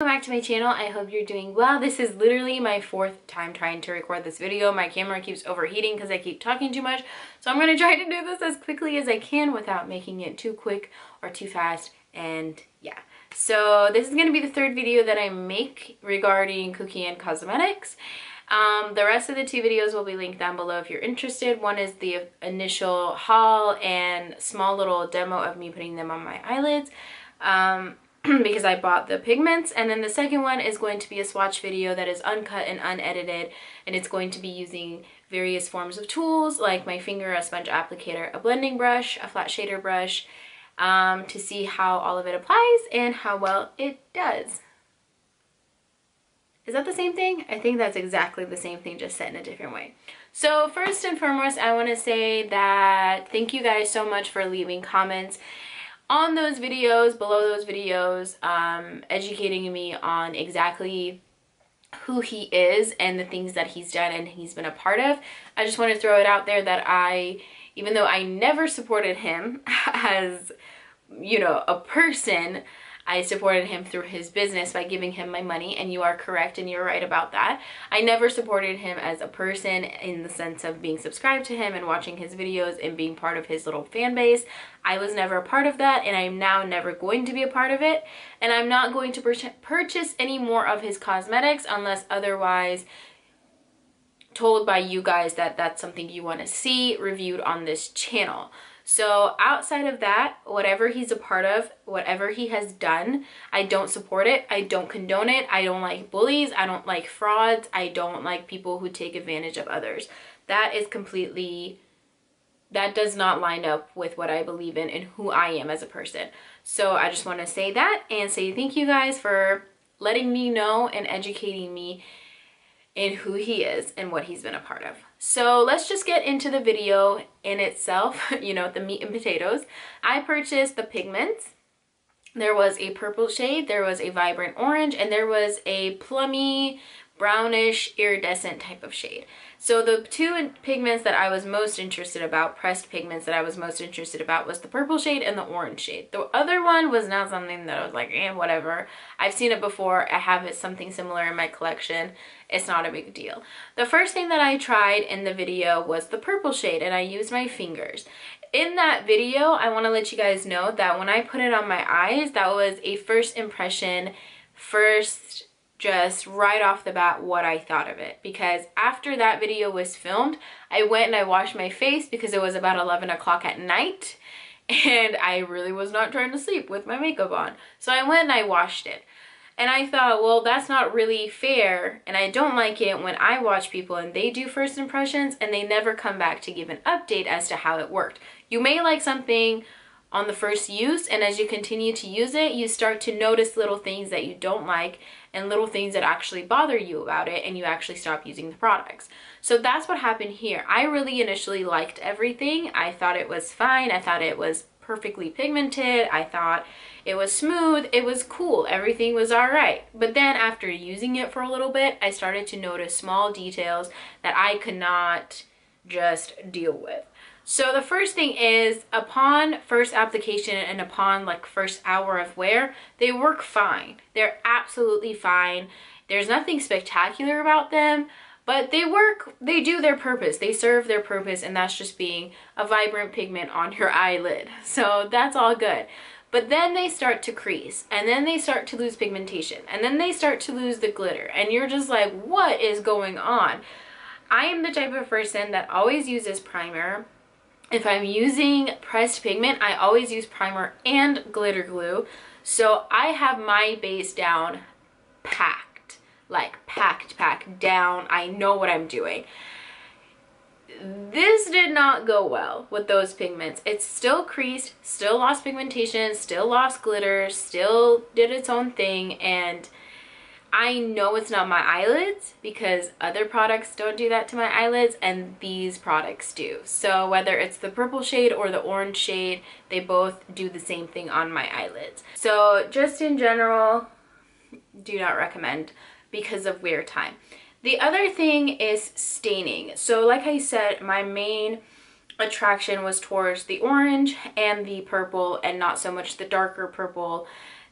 Welcome back to my channel. I hope you're doing well. This is literally my fourth time trying to record this video. My camera keeps overheating because I keep talking too much. So I'm going to try to do this as quickly as I can without making it too quick or too fast. And yeah. So this is going to be the third video that I make regarding Kuckian Cosmetics. The rest of the two videos will be linked down below if you're interested. One is the initial haul and small little demo of me putting them on my eyelids. Because I bought the pigments, and then the second one is going to be a swatch video that is uncut and unedited, and it's going to be using various forms of tools like my finger, a sponge applicator, a blending brush, a flat shader brush, to see how all of it applies and how well it does. Is that the same thing? I think that's exactly the same thing, just said in a different way. So first and foremost, I want to say that thank you guys so much for leaving comments on those videos, below those videos, educating me on exactly who he is and the things that he's done and he's been a part of. I just want to throw it out there that I, even though I never supported him as, you know, a person, I supported him through his business by giving him my money, and you are correct and you're right about that. I never supported him as a person in the sense of being subscribed to him and watching his videos and being part of his little fan base. I was never a part of that, and I'm now never going to be a part of it, and I'm not going to purchase any more of his cosmetics unless otherwise told by you guys that that's something you want to see reviewed on this channel. So outside of that, whatever he's a part of, whatever he has done, I don't support it. I don't condone it. I don't like bullies. I don't like frauds. I don't like people who take advantage of others. That is completely, that does not line up with what I believe in and who I am as a person. So I just want to say that and say thank you guys for letting me know and educating me in who he is and what he's been a part of. So let's just get into the video in itself, you know, the meat and potatoes. I purchased the pigments. There was a purple shade, there was a vibrant orange, and there was a plummy, brownish, iridescent type of shade. So the two pigments that I was most interested about, pressed pigments that I was most interested about, was the purple shade and the orange shade. The other one was not something that I was like, eh, whatever. I've seen it before. I have it, something similar in my collection. It's not a big deal. The first thing that I tried in the video was the purple shade, and I used my fingers. In that video, I want to let you guys know that when I put it on my eyes, that was a first impression, just right off the bat what I thought of it, because after that video was filmed, I went and I washed my face because it was about 11 o'clock at night and I really was not trying to sleep with my makeup on. So I went and I washed it, and I thought, well, that's not really fair, and I don't like it when I watch people and they do first impressions and they never come back to give an update as to how it worked. You may like something on the first use, and as you continue to use it, you start to notice little things that you don't like and little things that actually bother you about it, and you actually stop using the products. So that's what happened here. I really initially liked everything. I thought it was fine. I thought it was perfectly pigmented. I thought it was smooth. It was cool. Everything was all right. But then after using it for a little bit, I started to notice small details that I could not just deal with. So the first thing is, upon first application and upon like first hour of wear, they work fine. They're absolutely fine. There's nothing spectacular about them, but they work, they do their purpose. They serve their purpose, and that's just being a vibrant pigment on your eyelid. So that's all good. But then they start to crease, and then they start to lose pigmentation, and then they start to lose the glitter, and you're just like, what is going on? I am the type of person that always uses primer. If I'm using pressed pigment, I always use primer and glitter glue. So I have my base down packed, like packed down. I know what I'm doing. This did not go well with those pigments. It's still creased, still lost pigmentation, still lost glitter, still did its own thing. And I know it's not my eyelids, because other products don't do that to my eyelids, and these products do. So whether it's the purple shade or the orange shade, they both do the same thing on my eyelids. So just in general, do not recommend because of wear time. The other thing is staining. So like I said, my main attraction was towards the orange and the purple, and not so much the darker purple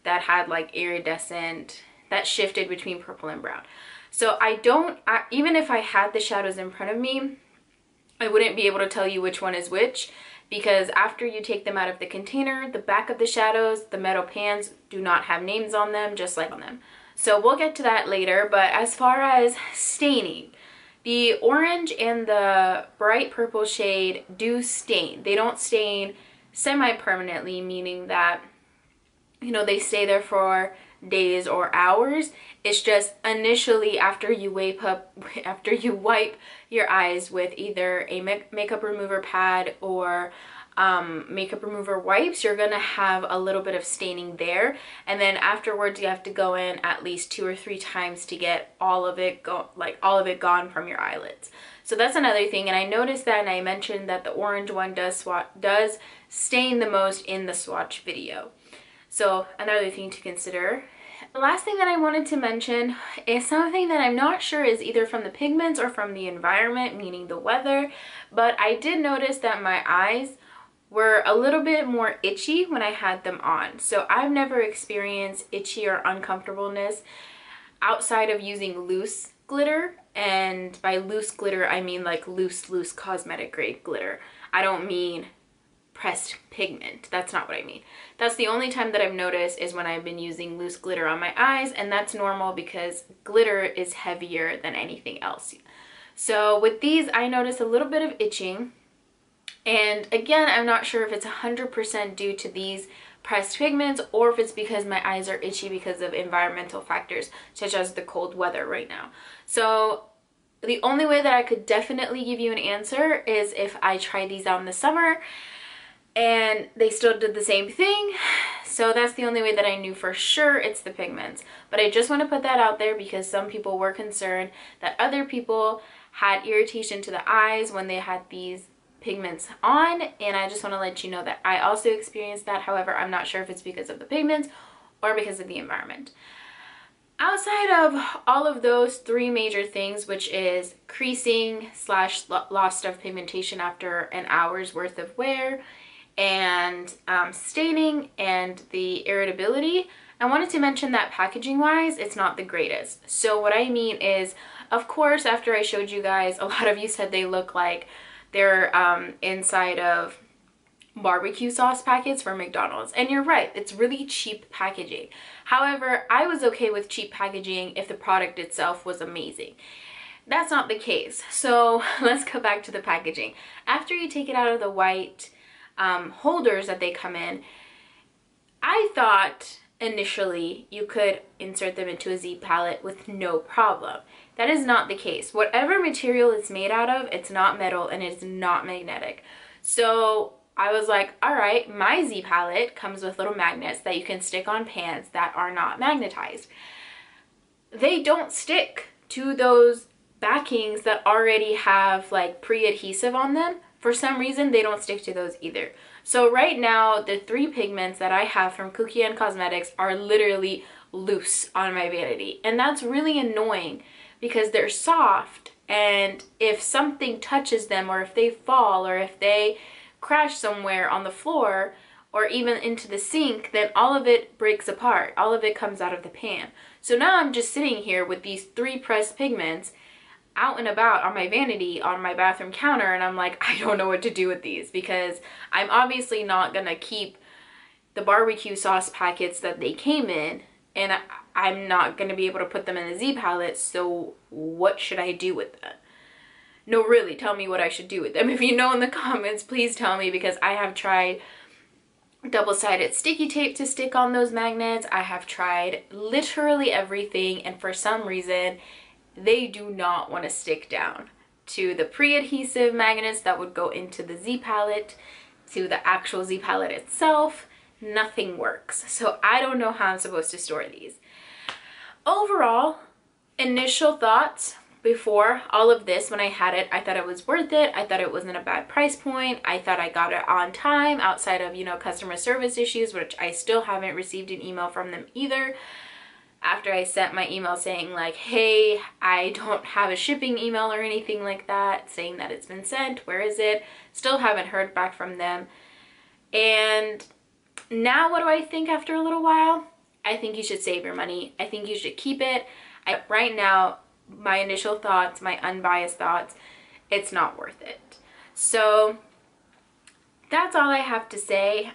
that had like iridescent that shifted between purple and brown. So even if I had the shadows in front of me, I wouldn't be able to tell you which one is which, because after you take them out of the container, the back of the shadows, the metal pans, do not have names on them, just like on them. So we'll get to that later, but as far as staining, the orange and the bright purple shade do stain. They don't stain semi-permanently, meaning that, you know, they stay there for days or hours. It's just initially after you wipe your eyes with either a makeup remover pad or makeup remover wipes, you're gonna have a little bit of staining there, and then afterwards you have to go in at least 2 or 3 times to get all of it gone from your eyelids. So that's another thing. And I noticed that, and I mentioned that the orange one does stain the most in the swatch video. So another thing to consider. The last thing that I wanted to mention is something that I'm not sure is either from the pigments or from the environment, meaning the weather, but I did notice that my eyes were a little bit more itchy when I had them on. So I've never experienced itchy or uncomfortableness outside of using loose glitter, and by loose glitter I mean like loose cosmetic grade glitter. I don't mean pressed pigment. That's not what I mean. That's the only time that I've noticed is when I've been using loose glitter on my eyes, and that's normal because glitter is heavier than anything else. So with these I noticed a little bit of itching. And again, I'm not sure if it's 100% due to these pressed pigments or if it's because my eyes are itchy because of environmental factors such as the cold weather right now. So the only way that I could definitely give you an answer is if I tried these out in the summer and they still did the same thing. So that's the only way that I knew for sure it's the pigments. But I just want to put that out there because some people were concerned that other people had irritation to the eyes when they had these pigments on, and I just want to let you know that I also experienced that. However, I'm not sure if it's because of the pigments or because of the environment. Outside of all of those 3 major things, which is creasing / loss of pigmentation after an hour's worth of wear, and staining and the irritability, I wanted to mention that packaging wise it's not the greatest. So what I mean is, of course, after I showed you guys, a lot of you said they look like they're inside of barbecue sauce packets for McDonald's, and you're right, it's really cheap packaging. However, I was okay with cheap packaging if the product itself was amazing. That's not the case. So let's go back to the packaging. After you take it out of the white holders that they come in, I thought initially you could insert them into a Z palette with no problem. That is not the case. Whatever material it's made out of, it's not metal and it's not magnetic. So I was like, all right, my Z palette comes with little magnets that you can stick on pans that are not magnetized. They don't stick to those backings that already have like pre-adhesive on them. For some reason, they don't stick to those either. So right now, the 3 pigments that I have from Kuckian Cosmetics are literally loose on my vanity. And that's really annoying because they're soft, and if something touches them or if they fall or if they crash somewhere on the floor or even into the sink, then all of it breaks apart. All of it comes out of the pan. So now I'm just sitting here with these 3 pressed pigments out and about on my vanity on my bathroom counter, and I'm like, I don't know what to do with these because I'm obviously not gonna keep the barbecue sauce packets that they came in, and I'm not gonna be able to put them in the Z palette. So what should I do with them? No, really, tell me what I should do with them. If you know in the comments, please tell me, because I have tried double-sided sticky tape to stick on those magnets. I have tried literally everything, and for some reason they do not want to stick down to the pre-adhesive magnets that would go into the Z palette, to the actual Z palette itself. Nothing works. So I don't know how I'm supposed to store these. Overall, initial thoughts before all of this, when I had it, I thought it was worth it. I thought it wasn't a bad price point. I thought I got it on time outside of, you know, customer service issues, which I still haven't received an email from them either. After I sent my email saying like, hey, I don't have a shipping email or anything like that, saying that it's been sent, where is it? Still haven't heard back from them. And now what do I think after a little while? I think you should save your money. I think you should keep it. Right now, my initial thoughts, my unbiased thoughts, it's not worth it. So that's all I have to say.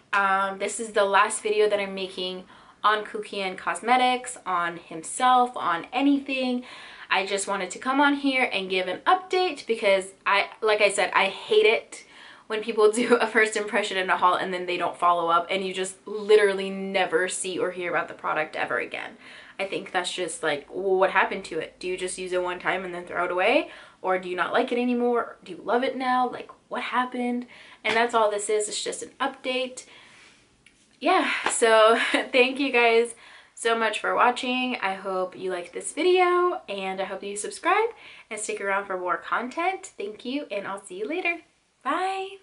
This is the last video that I'm making on Kuckian Cosmetics, on himself, on anything. I just wanted to come on here and give an update because like I said, I hate it when people do a first impression and a haul and then they don't follow up and you just literally never see or hear about the product ever again. I think that's just like, well, what happened to it? Do you just use it one time and then throw it away? Or do you not like it anymore? Do you love it now? Like, what happened? And that's all this is. It's just an update. Yeah, so thank you guys so much for watching. I hope you liked this video and I hope you subscribe and stick around for more content. Thank you and I'll see you later. Bye.